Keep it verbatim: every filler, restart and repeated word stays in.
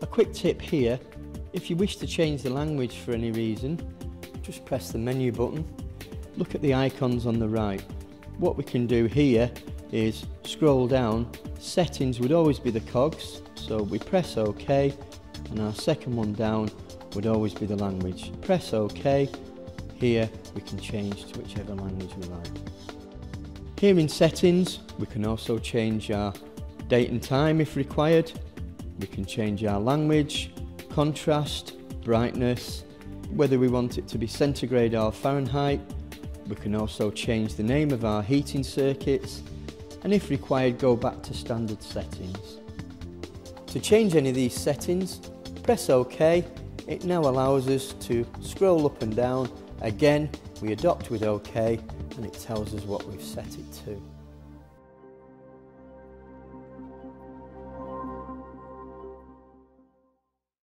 A quick tip here, if you wish to change the language for any reason, just press the menu button, look at the icons on the right. What we can do here is scroll down, settings would always be the cogs, so we press OK, and our second one down would always be the language. Press OK, here we can change to whichever language we like. Here in settings we can also change our date and time if required. We can change our language, contrast, brightness, whether we want it to be centigrade or Fahrenheit. We can also change the name of our heating circuits, and if required go back to standard settings. To change any of these settings, press OK. It now allows us to scroll up and down. Again, we adopt with OK and it tells us what we've set it to.